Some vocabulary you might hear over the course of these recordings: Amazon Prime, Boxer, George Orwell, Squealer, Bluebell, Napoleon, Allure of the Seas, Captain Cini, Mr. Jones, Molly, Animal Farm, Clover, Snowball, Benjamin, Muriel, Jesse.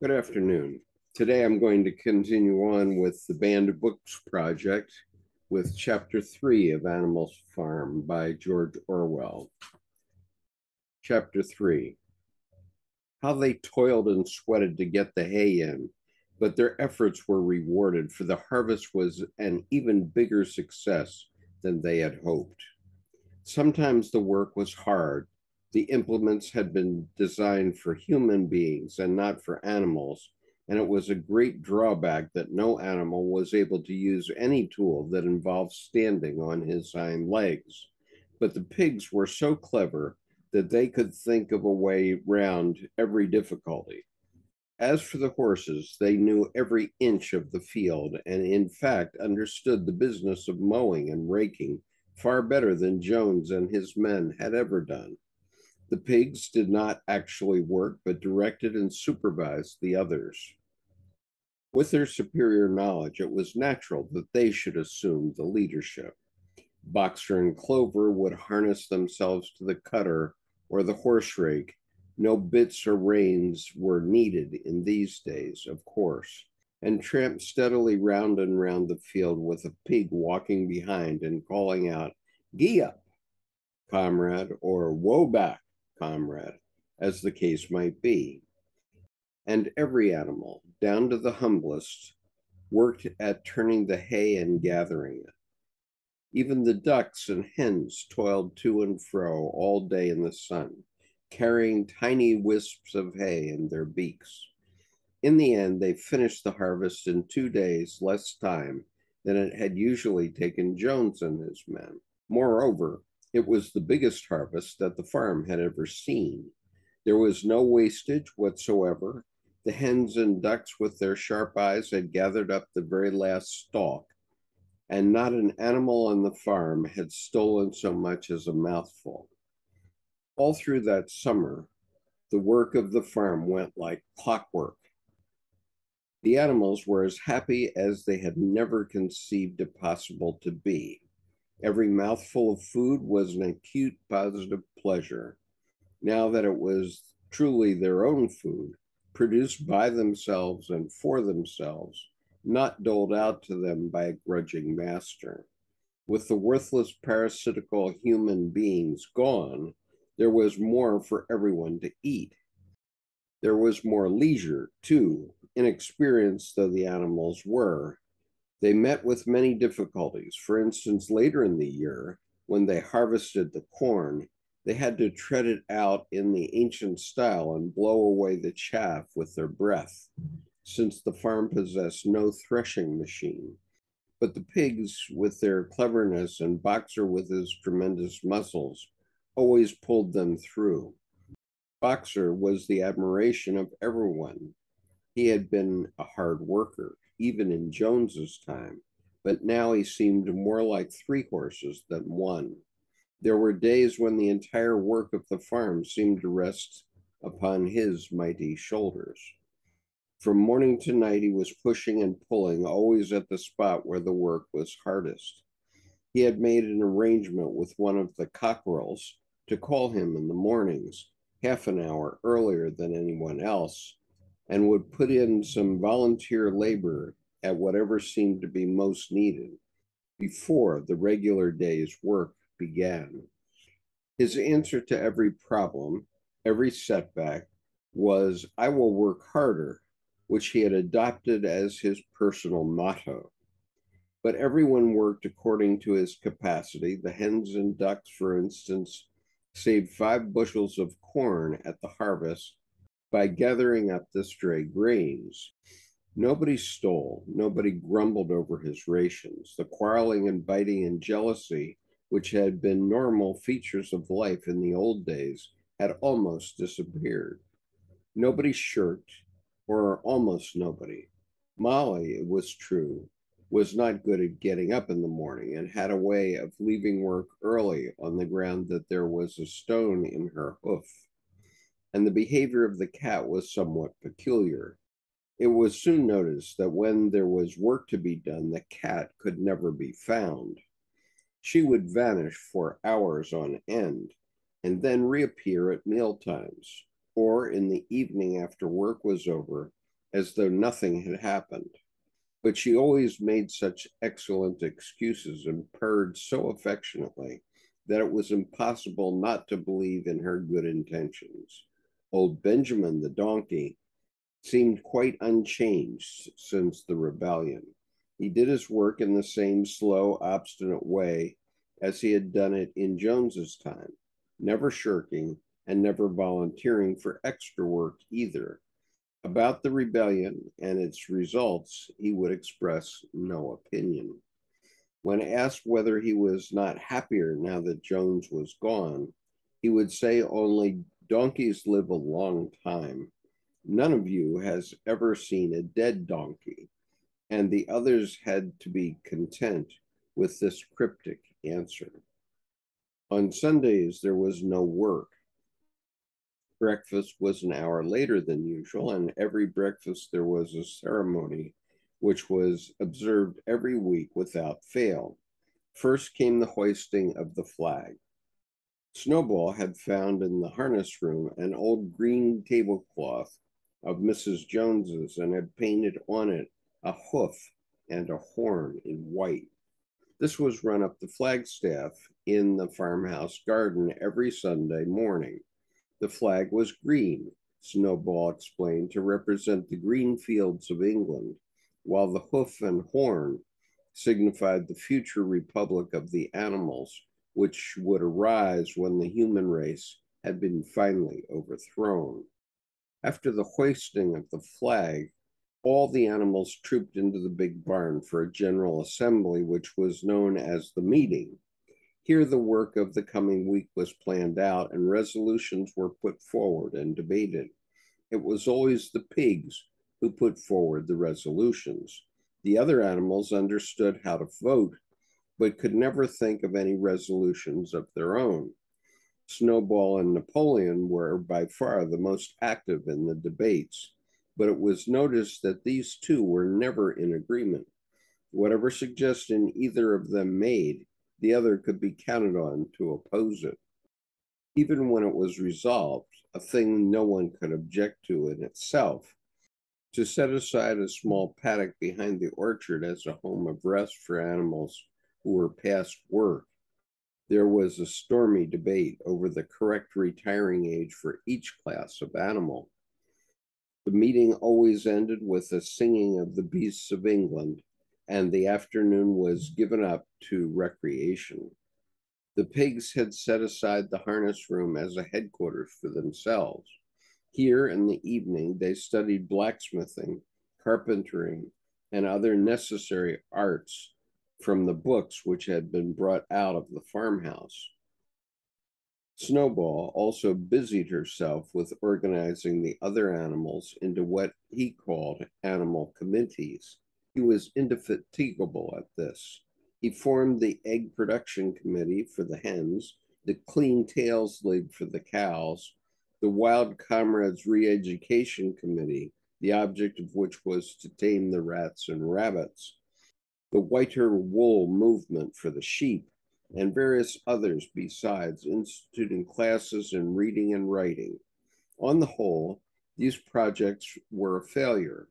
Good afternoon. Today I'm going to continue on with the Band of Books project with Chapter 3 of Animal Farm by George Orwell. Chapter 3. How they toiled and sweated to get the hay in, but their efforts were rewarded, for the harvest was an even bigger success than they had hoped. Sometimes the work was hard. The implements had been designed for human beings and not for animals, and it was a great drawback that no animal was able to use any tool that involved standing on his hind legs. But the pigs were so clever that they could think of a way round every difficulty. As for the horses, they knew every inch of the field, and in fact understood the business of mowing and raking far better than Jones and his men had ever done. The pigs did not actually work, but directed and supervised the others. With their superior knowledge, it was natural that they should assume the leadership. Boxer and Clover would harness themselves to the cutter or the horse rake. No bits or reins were needed in these days, of course, and tramped steadily round and round the field with a pig walking behind and calling out, "Gee up, comrade," or "Woe back, comrade," as the case might be. And every animal, down to the humblest, worked at turning the hay and gathering it. Even the ducks and hens toiled to and fro all day in the sun, carrying tiny wisps of hay in their beaks. In the end, they finished the harvest in 2 days less time than it had usually taken Jones and his men. Moreover, it was the biggest harvest that the farm had ever seen. There was no wastage whatsoever. The hens and ducks with their sharp eyes had gathered up the very last stalk, and not an animal on the farm had stolen so much as a mouthful. All through that summer, the work of the farm went like clockwork. The animals were as happy as they had never conceived it possible to be. Every mouthful of food was an acute positive pleasure, now that it was truly their own food, produced by themselves and for themselves, not doled out to them by a grudging master. With the worthless parasitical human beings gone, there was more for everyone to eat. There was more leisure, too, inexperienced though the animals were. They met with many difficulties. For instance, later in the year, when they harvested the corn, they had to tread it out in the ancient style and blow away the chaff with their breath, since the farm possessed no threshing machine. But the pigs, with their cleverness, and Boxer with his tremendous muscles, always pulled them through. Boxer was the admiration of everyone. He had been a hard worker, even in Jones's time, but now he seemed more like three horses than one. There were days when the entire work of the farm seemed to rest upon his mighty shoulders. From morning to night, he was pushing and pulling, always at the spot where the work was hardest. He had made an arrangement with one of the cockerels to call him in the mornings, half an hour earlier than anyone else, and would put in some volunteer labor at whatever seemed to be most needed before the regular day's work began. His answer to every problem, every setback, was, "I will work harder," which he had adopted as his personal motto. But everyone worked according to his capacity. The hens and ducks, for instance, saved 5 bushels of corn at the harvest by gathering up the stray grains. Nobody stole, nobody grumbled over his rations. The quarreling and biting and jealousy, which had been normal features of life in the old days, had almost disappeared. Nobody shirked, or almost nobody. Molly, it was true, was not good at getting up in the morning and had a way of leaving work early on the ground that there was a stone in her hoof. And the behavior of the cat was somewhat peculiar. It was soon noticed that when there was work to be done, the cat could never be found. She would vanish for hours on end, and then reappear at mealtimes, or in the evening after work was over, as though nothing had happened. But she always made such excellent excuses and purred so affectionately that it was impossible not to believe in her good intentions. Old Benjamin, the donkey, seemed quite unchanged since the rebellion. He did his work in the same slow, obstinate way as he had done it in Jones's time, never shirking and never volunteering for extra work either. About the rebellion and its results, he would express no opinion. When asked whether he was not happier now that Jones was gone, he would say only, "Donkeys live a long time. None of you has ever seen a dead donkey," and the others had to be content with this cryptic answer. On Sundays, there was no work. Breakfast was an hour later than usual, and every breakfast there was a ceremony which was observed every week without fail. First came the hoisting of the flag. Snowball had found in the harness room an old green tablecloth of Mrs. Jones's and had painted on it a hoof and a horn in white. This was run up the flagstaff in the farmhouse garden every Sunday morning. The flag was green, Snowball explained, to represent the green fields of England, while the hoof and horn signified the future republic of the animals, which would arise when the human race had been finally overthrown. After the hoisting of the flag, all the animals trooped into the big barn for a general assembly, which was known as the meeting. Here the work of the coming week was planned out and resolutions were put forward and debated. It was always the pigs who put forward the resolutions. The other animals understood how to vote, but could never think of any resolutions of their own. Snowball and Napoleon were by far the most active in the debates, but it was noticed that these two were never in agreement. Whatever suggestion either of them made, the other could be counted on to oppose it. Even when it was resolved, a thing no one could object to in itself, to set aside a small paddock behind the orchard as a home of rest for animals who were past work, there was a stormy debate over the correct retiring age for each class of animal. The meeting always ended with a singing of the beasts of England, and the afternoon was given up to recreation. The pigs had set aside the harness room as a headquarters for themselves. Here in the evening, they studied blacksmithing, carpentering, and other necessary arts from the books which had been brought out of the farmhouse. Snowball also busied herself with organizing the other animals into what he called animal committees. He was indefatigable at this. He formed the egg production committee for the hens, the Clean Tails League for the cows, the Wild Comrades Re-Education Committee, the object of which was to tame the rats and rabbits, the Whiter Wool Movement for the sheep, and various others besides, instituting classes in reading and writing. On the whole, these projects were a failure.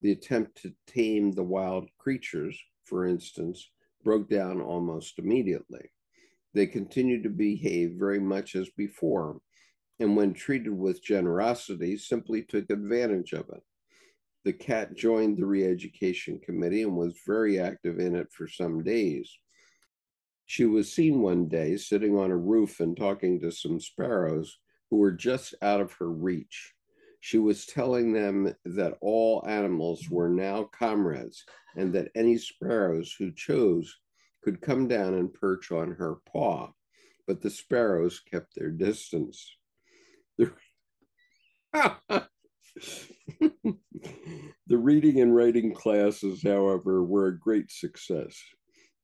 The attempt to tame the wild creatures, for instance, broke down almost immediately. They continued to behave very much as before, and when treated with generosity, simply took advantage of it. The cat joined the re-education committee and was very active in it for some days. She was seen one day sitting on a roof and talking to some sparrows who were just out of her reach. She was telling them that all animals were now comrades and that any sparrows who chose could come down and perch on her paw, but the sparrows kept their distance. The reading and writing classes, however, were a great success.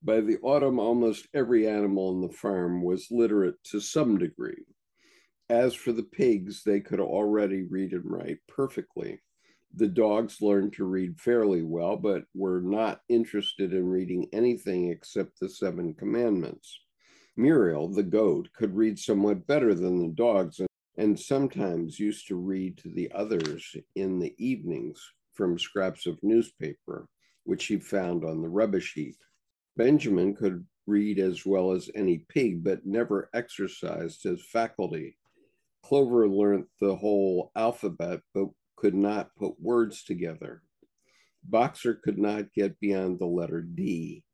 By the autumn, almost every animal on the farm was literate to some degree. As for the pigs, they could already read and write perfectly. The dogs learned to read fairly well, but were not interested in reading anything except the 7 commandments. Muriel, the goat, could read somewhat better than the dogs and sometimes used to read to the others in the evenings from scraps of newspaper, which he found on the rubbish heap. Benjamin could read as well as any pig, but never exercised his faculty. Clover learnt the whole alphabet, but could not put words together. Boxer could not get beyond the letter D.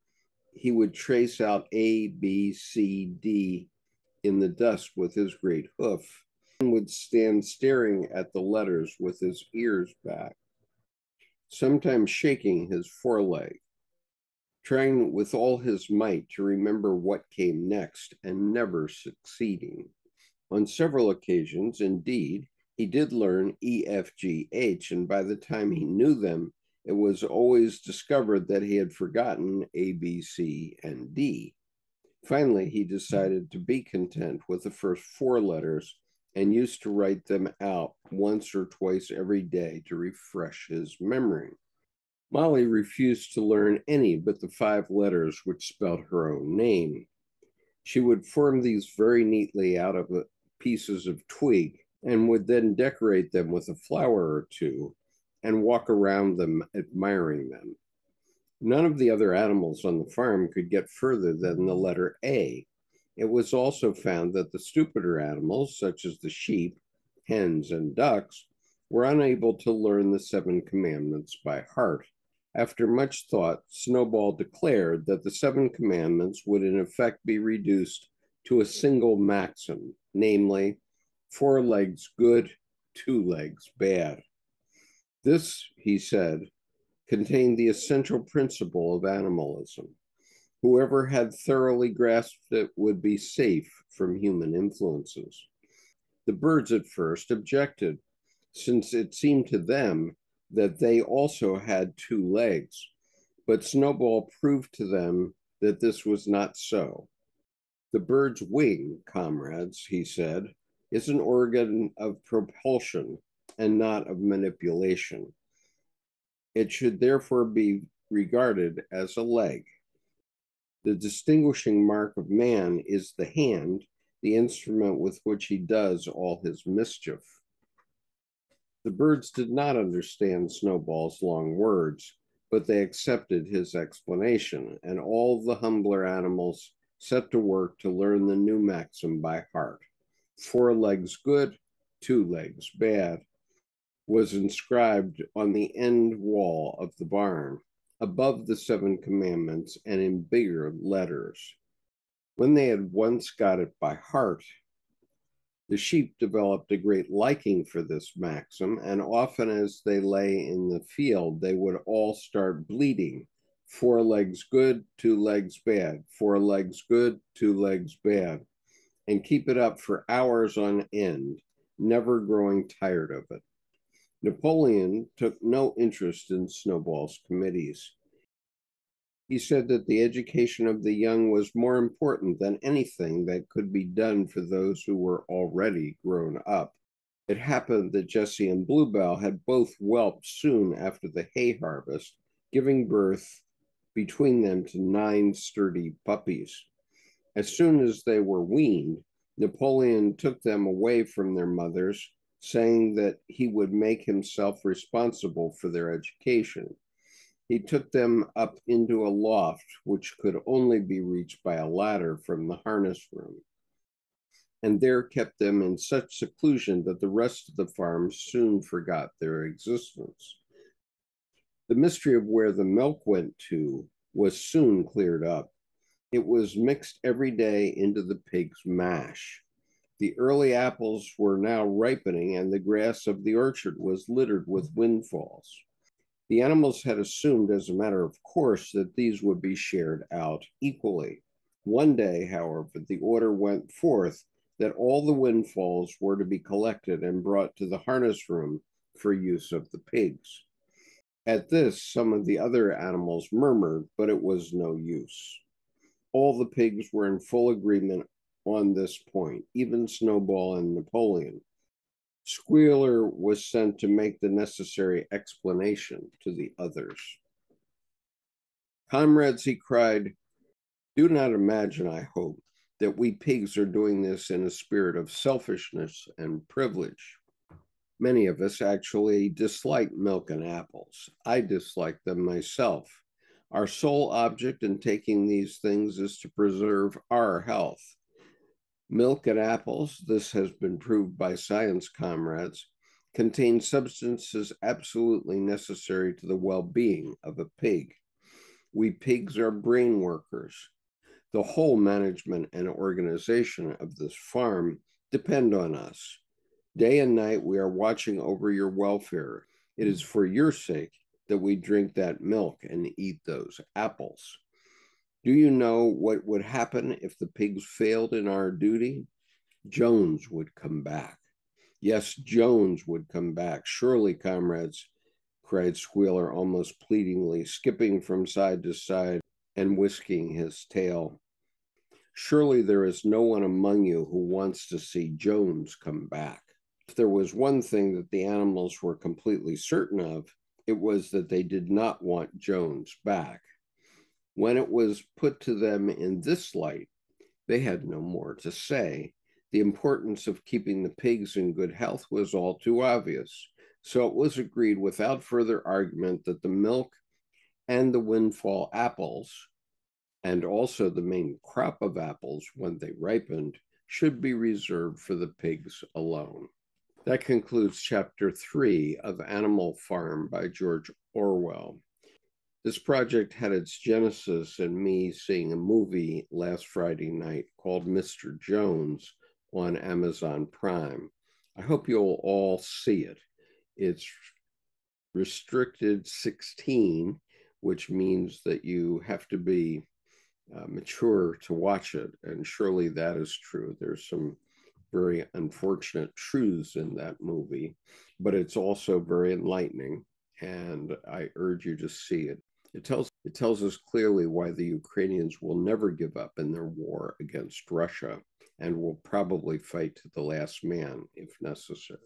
He would trace out A, B, C, D in the dust with his great hoof, and would stand staring at the letters with his ears back, sometimes shaking his foreleg, trying with all his might to remember what came next and never succeeding. On several occasions, indeed, he did learn E, F, G, H, and by the time he knew them, it was always discovered that he had forgotten A, B, C, and D. Finally, he decided to be content with the first four letters and used to write them out once or twice every day to refresh his memory. Molly refused to learn any but the five letters which spelled her own name. She would form these very neatly out of pieces of twig and would then decorate them with a flower or two and walk around them, admiring them. None of the other animals on the farm could get further than the letter A. It was also found that the stupider animals, such as the sheep, hens, and ducks, were unable to learn the 7 commandments by heart. After much thought, Snowball declared that the 7 commandments would in effect be reduced to a single maxim, namely, 4 legs good, 2 legs bad. This, he said, contained the essential principle of animalism. Whoever had thoroughly grasped it would be safe from human influences. The birds at first objected, since it seemed to them that they also had 2 legs, but Snowball proved to them that this was not so. The bird's wing, comrades, he said, is an organ of propulsion and not of manipulation. It should therefore be regarded as a leg. The distinguishing mark of man is the hand, the instrument with which he does all his mischief. The birds did not understand Snowball's long words, but they accepted his explanation, and all the humbler animals set to work to learn the new maxim by heart. 4 legs good, 2 legs bad, was inscribed on the end wall of the barn, above the 7 commandments and in bigger letters. When they had once got it by heart, the sheep developed a great liking for this maxim, and often as they lay in the field, they would all start bleating, 4 legs good, 2 legs bad, 4 legs good, 2 legs bad, and keep it up for hours on end, never growing tired of it. Napoleon took no interest in Snowball's committees. He said that the education of the young was more important than anything that could be done for those who were already grown up. It happened that Jesse and Bluebell had both whelped soon after the hay harvest, giving birth between them to 9 sturdy puppies. As soon as they were weaned, Napoleon took them away from their mothers, saying that he would make himself responsible for their education. He took them up into a loft, which could only be reached by a ladder from the harness room, and there kept them in such seclusion that the rest of the farm soon forgot their existence. The mystery of where the milk went to was soon cleared up. It was mixed every day into the pig's mash. The early apples were now ripening, and the grass of the orchard was littered with windfalls. The animals had assumed, as a matter of course, that these would be shared out equally. One day, however, the order went forth that all the windfalls were to be collected and brought to the harness room for use of the pigs. At this, some of the other animals murmured, but it was no use. All the pigs were in full agreement on this point, even Snowball and Napoleon. Squealer was sent to make the necessary explanation to the others. "Comrades," he cried, "do not imagine, I hope, that we pigs are doing this in a spirit of selfishness and privilege. many of us actually dislike milk and apples. I dislike them myself. Our sole object in taking these things is to preserve our health. Milk and apples, this has been proved by science, comrades, contain substances absolutely necessary to the well-being of a pig. We pigs are brain workers. The whole management and organization of this farm depend on us. Day and night, we are watching over your welfare. It is for your sake that we drink that milk and eat those apples. Do you know what would happen if the pigs failed in our duty? Jones would come back. Yes, Jones would come back. Surely, comrades, cried Squealer almost pleadingly, skipping from side to side and whisking his tail. Surely there is no one among you who wants to see Jones come back. If there was one thing that the animals were completely certain of, it was that they did not want Jones back. When it was put to them in this light, they had no more to say. The importance of keeping the pigs in good health was all too obvious, so it was agreed without further argument that the milk and the windfall apples, and also the main crop of apples when they ripened, should be reserved for the pigs alone. That concludes Chapter 3 of Animal Farm by George Orwell. This project had its genesis in me seeing a movie last Friday night called Mr. Jones on Amazon Prime. I hope you'll all see it. It's restricted 16, which means that you have to be mature to watch it, and surely that is true. There's some very unfortunate truths in that movie, but it's also very enlightening, and I urge you to see it. It tells us clearly why the Ukrainians will never give up in their war against Russia and will probably fight to the last man if necessary.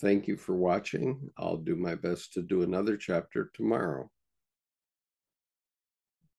Thank you for watching. I'll do my best to do another chapter tomorrow.